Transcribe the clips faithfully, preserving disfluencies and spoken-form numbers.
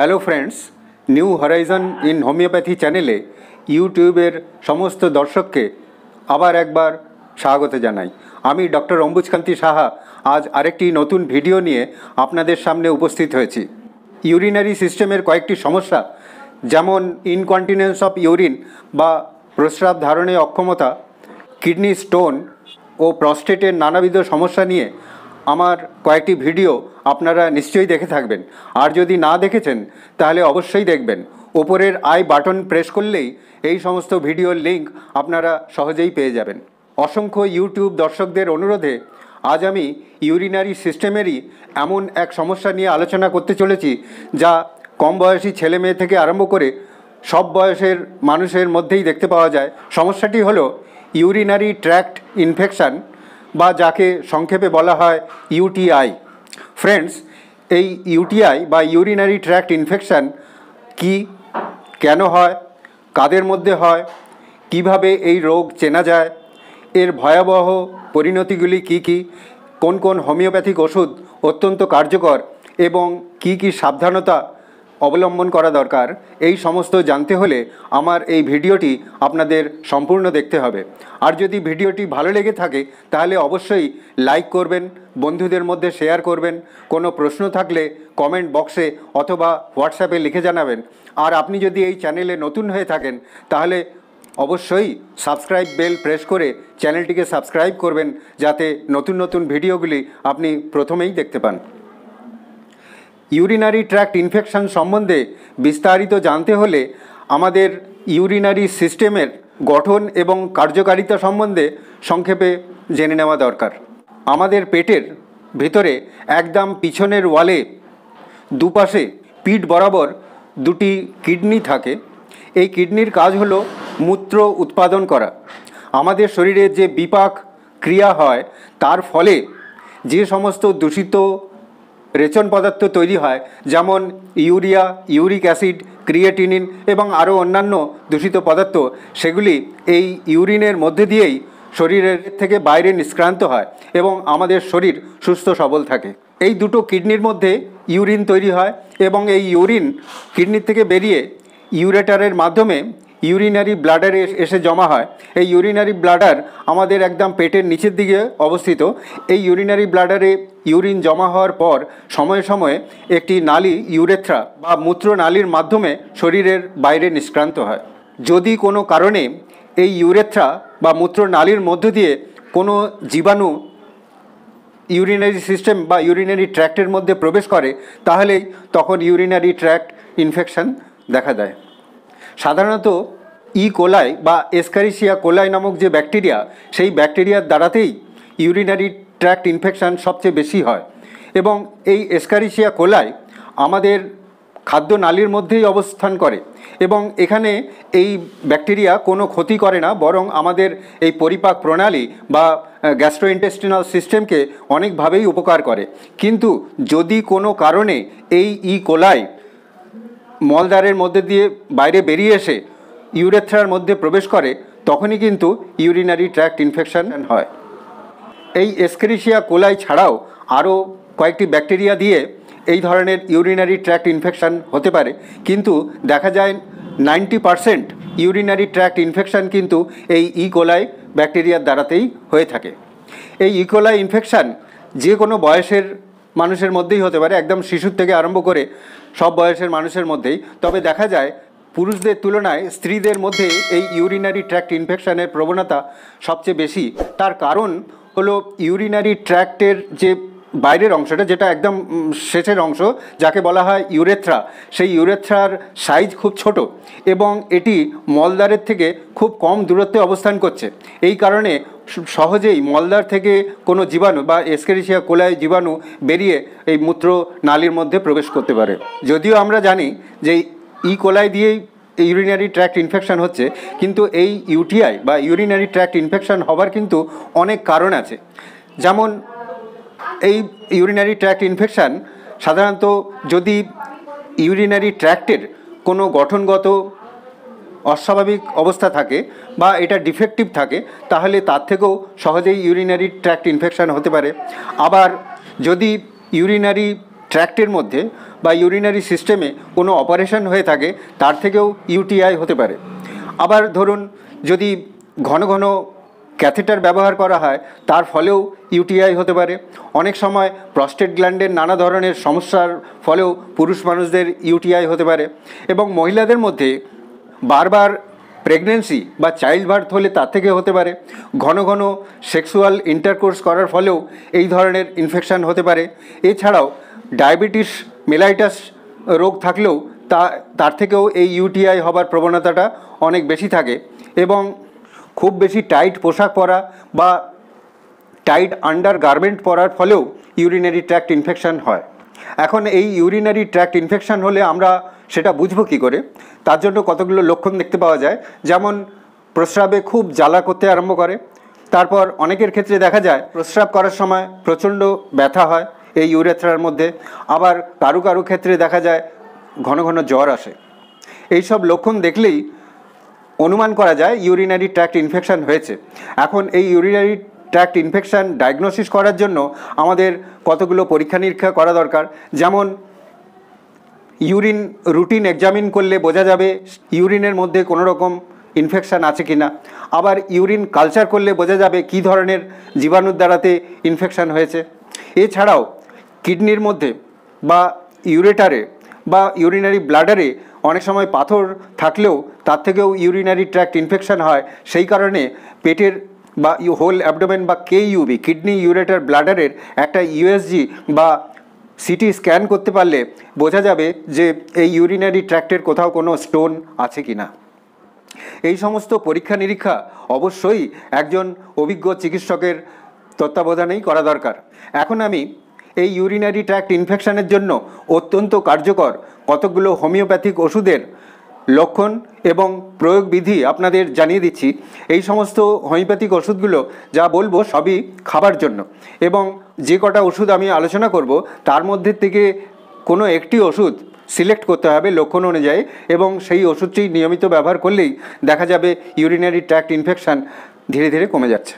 Hello friends, new horizon in homeopathy চ্যানেলে ইউটিউবের সমস্ত দর্শককে আবার একবার স্বাগত জানাই। আমি ডক্টর অম্বুজ কান্তি সাহা আজ আরেকটি নতুন ভিডিও নিয়ে আপনাদের সামনে উপস্থিত হয়েছি। ইউরিনারি সিস্টেমের কয়েকটি সমস্যা যেমন ইনকন্টিনেন্স অফ ইউরিন বা প্রস্রাব ধারণে অক্ষমতা, কিডনি স্টোন ও প্রস্টেটের নানাবিধ সমস্যা নিয়ে আমার কয়েকটি ভিডিও আপনারা নিশ্চয়ই দেখে থাকবেন। আর যদি না দেখেছেন তাহলে অবশ্যই দেখবেন। ওপরের আই বাটন প্রেস করলেই এই সমস্ত ভিডিওর লিঙ্ক আপনারা সহজেই পেয়ে যাবেন। অসংখ্য ইউটিউব দর্শকদের অনুরোধে আজ আমি ইউরিনারি সিস্টেমেরই এমন এক সমস্যা নিয়ে আলোচনা করতে চলেছি যা কম বয়সী ছেলে মেয়ে থেকে আরম্ভ করে সব বয়সের মানুষের মধ্যেই দেখতে পাওয়া যায়। সমস্যাটি হলো ইউরিনারি ট্র্যাক্ট ইনফেকশান বা যাকে সংক্ষেপে বলা হয় ইউটিআই। ফ্রেন্ডস, এই ইউটিআই বা ইউরিনারি ট্র্যাক্ট ইনফেকশান কি, কেন হয়, কাদের মধ্যে হয়, কিভাবে এই রোগ চেনা যায়, এর ভয়াবহ পরিণতিগুলি কি কি, কোন কোন হোমিওপ্যাথিক ওষুধ অত্যন্ত কার্যকর এবং কি কি সাবধানতা অবলম্বন করা দরকার, এই সমস্ত জানতে হলে আমার এই ভিডিওটি আপনাদের সম্পূর্ণ দেখতে হবে। আর যদি ভিডিওটি ভালো লেগে থাকে তাহলে অবশ্যই লাইক করবেন, বন্ধুদের মধ্যে শেয়ার করবেন, কোনো প্রশ্ন থাকলে কমেন্ট বক্সে অথবা হোয়াটসঅ্যাপে লিখে জানাবেন। আর আপনি যদি এই চ্যানেলে নতুন হয়ে থাকেন তাহলে অবশ্যই সাবস্ক্রাইব বেল প্রেস করে চ্যানেলটিকে সাবস্ক্রাইব করবেন যাতে নতুন নতুন ভিডিওগুলি আপনি প্রথমেই দেখতে পান। ইউরিনারি ট্র্যাক্ট ইনফেকশান সম্বন্ধে বিস্তারিত জানতে হলে আমাদের ইউরিনারি সিস্টেমের গঠন এবং কার্যকারিতা সম্বন্ধে সংক্ষেপে জেনে নেওয়া দরকার। আমাদের পেটের ভিতরে একদম পিছনের ওয়ালে দুপাশে পিঠ বরাবর দুটি কিডনি থাকে। এই কিডনির কাজ হলো মূত্র উৎপাদন করা। আমাদের শরীরে যে বিপাক ক্রিয়া হয় তার ফলে যে সমস্ত দূষিত রেচন পদার্থ তৈরি হয়, যেমন ইউরিয়া, ইউরিক অ্যাসিড, ক্রিয়েটিনিন এবং আরও অন্যান্য দূষিত পদার্থ, সেগুলি এই ইউরিনের মধ্যে দিয়েই শরীরের থেকে বাইরে নিষ্ক্রান্ত হয় এবং আমাদের শরীর সুস্থ সবল থাকে। এই দুটো কিডনির মধ্যে ইউরিন তৈরি হয় এবং এই ইউরিন কিডনির থেকে বেরিয়ে ইউরেটারের মাধ্যমে ইউরিনারি ব্লাডারে এসে জমা হয়। এই ইউরিনারি ব্লাডার আমাদের একদম পেটের নিচের দিকে অবস্থিত। এই ইউরিনারি ব্লাডারে ইউরিন জমা হওয়ার পর সময়ে সময়ে একটি নালী ইউরেথ্রা বা মূত্রনালীর মাধ্যমে শরীরের বাইরে নিষ্ক্রান্ত হয়। যদি কোনো কারণে এই ইউরেথ্রা বা মূত্রনালীর মধ্য দিয়ে কোনো জীবাণু ইউরিনারি সিস্টেম বা ইউরিনারি ট্র্যাক্টের মধ্যে প্রবেশ করে তাহলেই তখন ইউরিনারি ট্র্যাক্ট ইনফেকশান দেখা দেয়। সাধারণত ই কোলাই বা এসকারিশিয়া কোলাই নামক যে ব্যাকটেরিয়া, সেই ব্যাকটেরিয়ার দ্বারাতেই ইউরিনারি ট্র্যাক্ট ইনফেকশান সবচেয়ে বেশি হয় এবং এই এসকারিশিয়া কোলাই আমাদের খাদ্য নালীর মধ্যেই অবস্থান করে এবং এখানে এই ব্যাকটেরিয়া কোনো ক্ষতি করে না, বরং আমাদের এই পরিপাক প্রণালী বা গ্যাস্ট্রোইন্টেস্টিনাল সিস্টেমকে অনেকভাবেই উপকার করে। কিন্তু যদি কোনো কারণে এই ই কোলাই মলদ্বারের মধ্যে দিয়ে বাইরে বেরিয়ে এসে ইউরেথ্রার মধ্যে প্রবেশ করে তখনই কিন্তু ইউরিনারি ট্র্যাক্ট ইনফেকশান হয়। এই এসকেরিশিয়া কোলাই ছাড়াও আরও কয়েকটি ব্যাকটেরিয়া দিয়ে এই ধরনের ইউরিনারি ট্র্যাক্ট ইনফেকশান হতে পারে, কিন্তু দেখা যায় ninety percent urinary tract infection কিন্তু এই ই কোলাই ব্যাকটেরিয়ার দ্বারাতেই হয়ে থাকে। এই ই কোলাই ইনফেকশান যে কোনো বয়সের মানুষের মধ্যেই হতে পারে, একদম শিশুর থেকে আরম্ভ করে সব বয়সের মানুষের মধ্যেই। তবে দেখা যায় পুরুষদের তুলনায় স্ত্রীদের মধ্যে এই ইউরিনারি ট্র্যাক্ট ইনফেকশানের প্রবণতা সবচেয়ে বেশি। তার কারণ হলো ইউরিনারি ট্র্যাক্টের যে বাইরের অংশটা, যেটা একদম শেষের অংশ যাকে বলা হয় ইউরেথ্রা, সেই ইউরেথ্রার সাইজ খুব ছোট এবং এটি মলদ্বারের থেকে খুব কম দূরত্বে অবস্থান করছে। এই কারণে সহজেই মলদ্বার থেকে কোনো জীবাণু বা এসকেরিশিয়া কোলাই জীবাণু বেরিয়ে এই মূত্র নালীর মধ্যে প্রবেশ করতে পারে। যদিও আমরা জানি যে ই কোলাই দিয়েই ইউরিনারি ট্র্যাক্ট ইনফেকশান হচ্ছে, কিন্তু এই ইউটিআই বা ইউরিনারি ট্র্যাক্ট ইনফেকশান হবার কিন্তু অনেক কারণ আছে। যেমন এই ইউরিনারি ট্র্যাক্ট ইনফেকশান সাধারণত যদি ইউরিনারি ট্র্যাক্টের কোনো গঠনগত অস্বাভাবিক অবস্থা থাকে বা এটা ডিফেক্টিভ থাকে তাহলে তার থেকেও সহজেই ইউরিনারি ট্র্যাক্ট ইনফেকশান হতে পারে। আবার যদি ইউরিনারি ট্র্যাক্টের মধ্যে বা ইউরিনারি সিস্টেমে কোনো অপারেশন হয়ে থাকে তার থেকেও ইউটিআই হতে পারে। আবার ধরুন যদি ঘন ঘন ক্যাথেটার ব্যবহার করা হয় তার ফলেও ইউটিআই হতে পারে। অনেক সময় প্রস্টেট গ্ল্যান্ডের নানা ধরনের সমস্যার ফলেও পুরুষ মানুষদের ইউটিআই হতে পারে। এবং মহিলাদের মধ্যে বারবার প্রেগনেন্সি বা চাইল্ড বার্থ হলে তার থেকে হতে পারে। ঘন ঘন সেক্সুয়াল ইন্টারকোর্স করার ফলেও এই ধরনের ইনফেকশান হতে পারে। এছাড়াও ডায়াবেটিস মেলাইটাস রোগ থাকলেও তা তার থেকেও এই ইউটিআই হবার প্রবণতাটা অনেক বেশি থাকে। এবং খুব বেশি টাইট পোশাক পরা বা টাইট আন্ডার গার্মেন্ট পরার ফলেও ইউরিনারি ট্র্যাক্ট ইনফেকশান হয়। এখন এই ইউরিনারি ট্র্যাক্ট ইনফেকশান হলে আমরা সেটা বুঝবো কী করে? তার জন্য কতগুলো লক্ষণ দেখতে পাওয়া যায়। যেমন প্রস্রাবে খুব জ্বালা করতে আরম্ভ করে, তারপর অনেকের ক্ষেত্রে দেখা যায় প্রস্রাব করার সময় প্রচণ্ড ব্যথা হয় এই ইউরেথ্রার মধ্যে। আবার কারু কারু ক্ষেত্রে দেখা যায় ঘন ঘন জ্বর আসে। এই সব লক্ষণ দেখলেই অনুমান করা যায় ইউরিনারি ট্র্যাক্ট ইনফেকশান হয়েছে। এখন এই ইউরিনারি ট্র্যাক্ট ইনফেকশান ডায়াগনোসিস করার জন্য আমাদের কতগুলো পরীক্ষা নিরীক্ষা করা দরকার। যেমন ইউরিন রুটিন এক্সামিন করলে বোঝা যাবে ইউরিনের মধ্যে কোনো রকম ইনফেকশান আছে কি না। আবার ইউরিন কালচার করলে বোঝা যাবে কী ধরনের জীবাণুর দ্বারাতে ইনফেকশান হয়েছে। এছাড়াও কিডনির মধ্যে বা ইউরেটারে বা ইউরিনারি ব্লাডারে অনেক সময় পাথর থাকলেও তার থেকেও ইউরিনারি ট্র্যাক্ট ইনফেকশান হয়। সেই কারণে পেটের বা হোল অ্যাবডোমেন বা কে ইউবি কিডনি ইউরেটার ব্লাডারের একটা ইউএসজি বা সিটি স্ক্যান করতে পারলে বোঝা যাবে যে এই ইউরিনারি ট্র্যাক্টের কোথাও কোনো স্টোন আছে কি না। এই সমস্ত পরীক্ষা নিরীক্ষা অবশ্যই একজন অভিজ্ঞ চিকিৎসকের তত্ত্বাবধানেই করা দরকার। এখন আমি এই ইউরিনারি ট্র্যাক্ট ইনফেকশানের জন্য অত্যন্ত কার্যকর কতকগুলো হোমিওপ্যাথিক ওষুধের লক্ষণ এবং প্রয়োগবিধি আপনাদের জানিয়ে দিচ্ছি। এই সমস্ত হোমিওপ্যাথিক ওষুধগুলো যা বলবো সবই খাবার জন্য, এবং যে কটা ওষুধ আমি আলোচনা করব তার মধ্যে থেকে কোনো একটি ওষুধ সিলেক্ট করতে হবে লক্ষণ অনুযায়ী, এবং সেই ওষুধটি নিয়মিত ব্যবহার করলেই দেখা যাবে ইউরিনারি ট্র্যাক্ট ইনফেকশান ধীরে ধীরে কমে যাচ্ছে।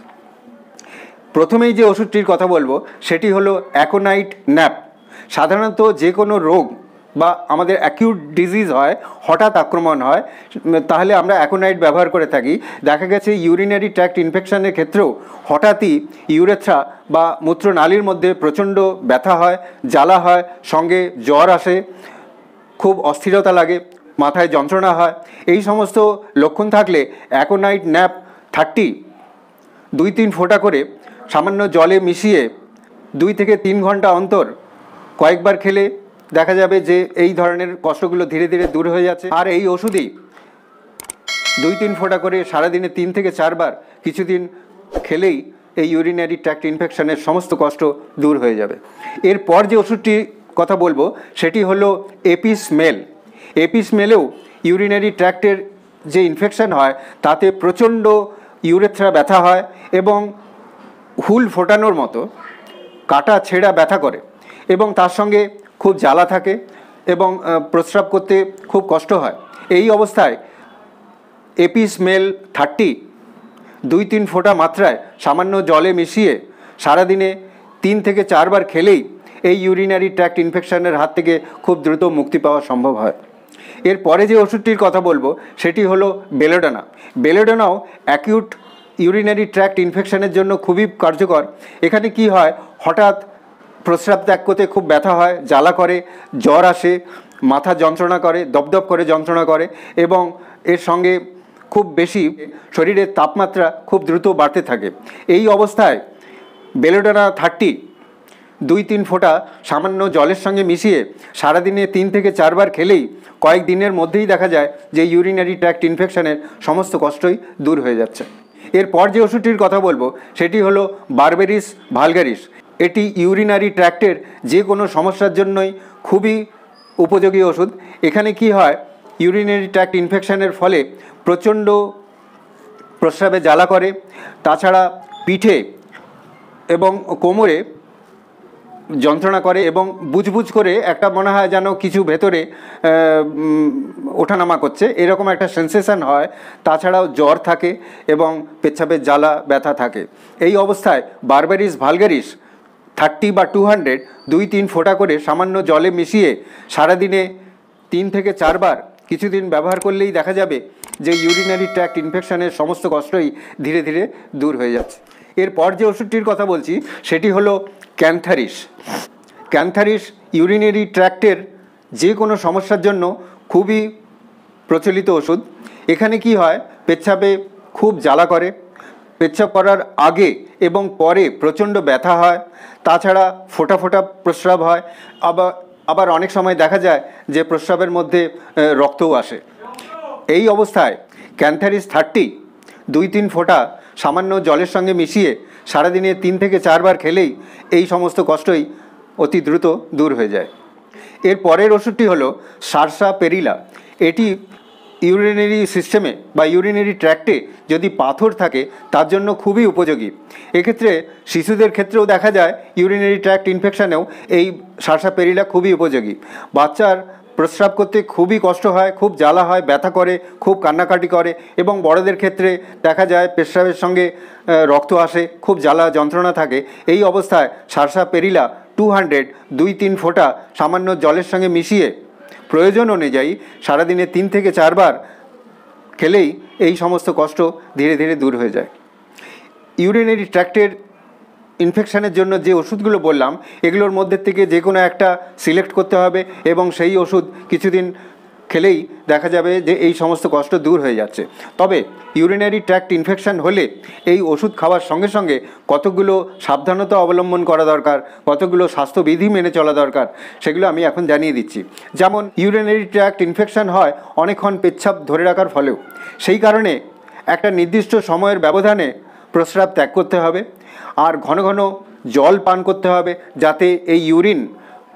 প্রথমেই যে ওষুধটির কথা বলবো সেটি হলো অ্যাকোনাইট ন্যাপ। সাধারণত যে কোনো রোগ বা আমাদের অ্যাকিউট ডিজিজ হয়, হঠাৎ আক্রমণ হয়, তাহলে আমরা অ্যাকোনাইট ব্যবহার করে থাকি। দেখা গেছে ইউরিনারি ট্র্যাক্ট ইনফেকশানের ক্ষেত্রেও হঠাৎই ইউরেথ্রা বা মূত্রনালীর মধ্যে প্রচণ্ড ব্যথা হয়, জ্বালা হয়, সঙ্গে জ্বর আসে, খুব অস্থিরতা লাগে, মাথায় যন্ত্রণা হয়। এই সমস্ত লক্ষণ থাকলে অ্যাকোনাইট ন্যাপ থার্টি দুই তিন ফোঁটা করে সামান্য জলে মিশিয়ে দুই থেকে তিন ঘন্টা অন্তর কয়েকবার খেলে দেখা যাবে যে এই ধরনের কষ্টগুলো ধীরে ধীরে দূর হয়ে যাচ্ছে। আর এই ওষুধই দুই তিন ফোঁটা করে সারাদিনে তিন থেকে চারবার কিছুদিন খেলেই এই ইউরিনারি ট্র্যাক্ট ইনফেকশানের সমস্ত কষ্ট দূর হয়ে যাবে। এরপর যে ওষুধটির কথা বলবো সেটি হলো এপিস মেল। এপিস মেলেও ইউরিনারি ট্র্যাক্টের যে ইনফেকশান হয় তাতে প্রচণ্ড ইউরেথ্রা ব্যথা হয় এবং হুল ফোটানোর মতো কাটা ছেঁড়া ব্যথা করে, এবং তার সঙ্গে খুব জ্বালা থাকে এবং প্রস্রাব করতে খুব কষ্ট হয়। এই অবস্থায় এপিস মেল থার্টি দুই তিন ফোঁটা মাত্রায় সামান্য জলে মিশিয়ে সারাদিনে তিন থেকে চারবার খেলেই এই ইউরিনারি ট্র্যাক্ট ইনফেকশানের হাত থেকে খুব দ্রুত মুক্তি পাওয়া সম্ভব হয়। এরপরে যে ওষুধটির কথা বলবো সেটি হলো বেলাডোনা। বেলাডোনাও অ্যাকিউট ইউরিনারি ট্র্যাক্ট ইনফেকশানের জন্য খুবই কার্যকর। এখানে কি হয়, হঠাৎ প্রস্রাব ত্যাগ করতে খুব ব্যথা হয়, জ্বালা করে, জ্বর আসে, মাথা যন্ত্রণা করে, দপদপ করে যন্ত্রণা করে, এবং এর সঙ্গে খুব বেশি শরীরের তাপমাত্রা খুব দ্রুত বাড়তে থাকে। এই অবস্থায় বেলাডোনা থার্টি দুই তিন ফোঁটা সামান্য জলের সঙ্গে মিশিয়ে সারাদিনে তিন থেকে চারবার খেলেই কয়েক দিনের মধ্যেই দেখা যায় যে ইউরিনারি ট্র্যাক্ট ইনফেকশানের সমস্ত কষ্টই দূর হয়ে যাচ্ছে। এরপর যে ওষুধটির কথা বলবো সেটি হলো বারবেরিস ভালগারিস। এটি ইউরিনারি ট্র্যাক্টের যে কোনো সমস্যার জন্যই খুবই উপযোগী ওষুধ। এখানে কি হয়, ইউরিনারি ট্র্যাক্ট ইনফেকশানের ফলে প্রচণ্ড প্রস্রাবে জ্বালা করে, তাছাড়া পিঠে এবং কোমরে যন্ত্রণা করে এবং বুঝবুঝ করে একটা মনে হয় যেন কিছু ভেতরে ওঠানামা করছে, এরকম একটা সেন্সেশান হয়। তাছাড়াও জ্বর থাকে এবং পেচ্ছাপের জ্বালা ব্যথা থাকে। এই অবস্থায় বারবেরিস ভালগারিস থার্টি বা টু হান্ড্রেড দুই তিন ফোঁটা করে সামান্য জলে মিশিয়ে সারাদিনে তিন থেকে চারবার কিছুদিন ব্যবহার করলেই দেখা যাবে যে ইউরিনারি ট্র্যাক্ট ইনফেকশনের সমস্ত কষ্টই ধীরে ধীরে দূর হয়ে যাচ্ছে। এরপর যে ওষুধটির কথা বলছি সেটি হলো ক্যান্থারিস। ক্যান্থারিস ইউরিনারি ট্র্যাক্টের যে কোনো সমস্যার জন্য খুবই প্রচলিত ওষুধ। এখানে কি হয়, পেচ্ছাপে খুব জ্বালা করে, পেচ্ছাপ করার আগে এবং পরে প্রচণ্ড ব্যথা হয়, তাছাড়া ফোঁটা ফোঁটা প্রস্রাব হয়, আবার আবার অনেক সময় দেখা যায় যে প্রস্রাবের মধ্যে রক্তও আসে। এই অবস্থায় ক্যান্থারিস থার্টি দুই তিন ফোঁটা সামান্য জলের সঙ্গে মিশিয়ে সারাদিনে তিন থেকে চারবার খেলেই এই সমস্ত কষ্টই অতি দ্রুত দূর হয়ে যায়। এর পরের ওষুধটি হলো সারসাপেরিলা। এটি ইউরিনারি সিস্টেমে বা ইউরিনারি ট্র্যাক্টে যদি পাথর থাকে তার জন্য খুবই উপযোগী। এক্ষেত্রে শিশুদের ক্ষেত্রেও দেখা যায় ইউরিনারি ট্র্যাক্ট ইনফেকশানেও এই সারসাপেরিলা খুবই উপযোগী। বাচ্চার প্রস্রাব করতে খুবই কষ্ট হয়, খুব জ্বালা হয়, ব্যথা করে, খুব কান্নাকাটি করে, এবং বড়দের ক্ষেত্রে দেখা যায় প্রস্রাবের সঙ্গে রক্ত আসে, খুব জ্বালা যন্ত্রণা থাকে। এই অবস্থায় সারসাপেরিলা টু হান্ড্রেড দুই তিন ফোঁটা সামান্য জলের সঙ্গে মিশিয়ে প্রয়োজন অনুযায়ী সারাদিনে তিন থেকে চারবার খেলেই এই সমস্ত কষ্ট ধীরে ধীরে দূর হয়ে যায়। ইউরিনারি ট্র্যাক্টের ইনফেকশানের জন্য যে ওষুধগুলো বললাম এগুলোর মধ্যে থেকে যে কোনো একটা সিলেক্ট করতে হবে এবং সেই ওষুধ কিছুদিন খেলেই দেখা যাবে যে এই সমস্ত কষ্ট দূর হয়ে যাচ্ছে। তবে ইউরিনারি ট্র্যাক্ট ইনফেকশান হলে এই ওষুধ খাওয়ার সঙ্গে সঙ্গে কতগুলো সাবধানতা অবলম্বন করা দরকার, কতগুলো স্বাস্থ্যবিধি মেনে চলা দরকার সেগুলো আমি এখন জানিয়ে দিচ্ছি। যেমন ইউরিনারি ট্র্যাক্ট ইনফেকশান হয় অনেকক্ষণ পেচ্ছাপ ধরে রাখার ফলেও, সেই কারণে একটা নির্দিষ্ট সময়ের ব্যবধানে প্রস্রাব ত্যাগ করতে হবে, আর ঘন ঘন জল পান করতে হবে যাতে এই ইউরিন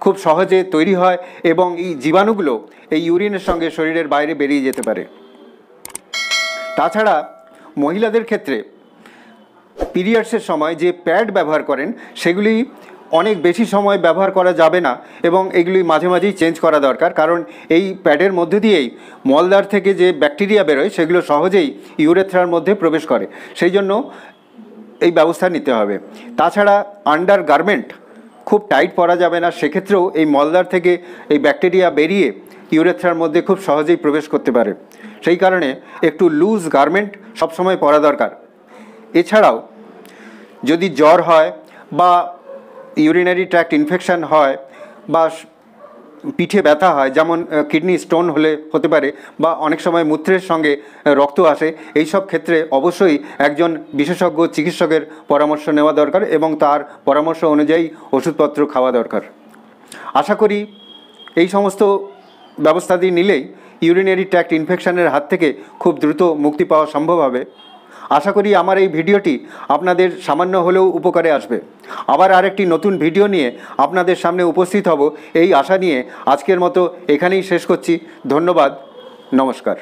খুব সহজে তৈরি হয় এবং এই জীবাণুগুলো এই ইউরিনের সঙ্গে শরীরের বাইরে বেরিয়ে যেতে পারে। তাছাড়া মহিলাদের ক্ষেত্রে পিরিয়ডসের সময় যে প্যাড ব্যবহার করেন সেগুলি অনেক বেশি সময় ব্যবহার করা যাবে না এবং এগুলি মাঝে মাঝেই চেঞ্জ করা দরকার, কারণ এই প্যাডের মধ্য দিয়েই মলদ্বার থেকে যে ব্যাকটেরিয়া বেরোয় সেগুলো সহজেই ইউরেথ্রার মধ্যে প্রবেশ করে, সেই জন্য এই ব্যবস্থা নিতে হবে। তাছাড়া আন্ডার গার্মেন্ট খুব টাইট পরা যাবে না, সেক্ষেত্রেও এই মলদ্বার থেকে এই ব্যাকটেরিয়া বেরিয়ে ইউরেথ্রার মধ্যে খুব সহজেই প্রবেশ করতে পারে, সেই কারণে একটু লুজ গার্মেন্ট সবসময় পরা দরকার। এছাড়াও যদি জ্বর হয় বা ইউরিনারি ট্র্যাক্ট ইনফেকশান হয় বা পিঠে ব্যথা হয়, যেমন কিডনি স্টোন হলে হতে পারে, বা অনেক সময় মূত্রের সঙ্গে রক্ত আসে, এই সব ক্ষেত্রে অবশ্যই একজন বিশেষজ্ঞ চিকিৎসকের পরামর্শ নেওয়া দরকার এবং তার পরামর্শ অনুযায়ী ওষুধপত্র খাওয়া দরকার। আশা করি এই সমস্ত ব্যবস্থা দিয়ে নিলেই ইউরিনারি ট্র্যাক্ট ইনফেকশানের হাত থেকে খুব দ্রুত মুক্তি পাওয়া সম্ভব হবে। আশা করি আমার এই ভিডিওটি আপনাদের সামান্য হলেও উপকারে আসবে। আবার আরেকটি নতুন ভিডিও নিয়ে আপনাদের সামনে উপস্থিত হব এই আশা নিয়ে আজকের মতো এখানেই শেষ করছি। ধন্যবাদ, নমস্কার।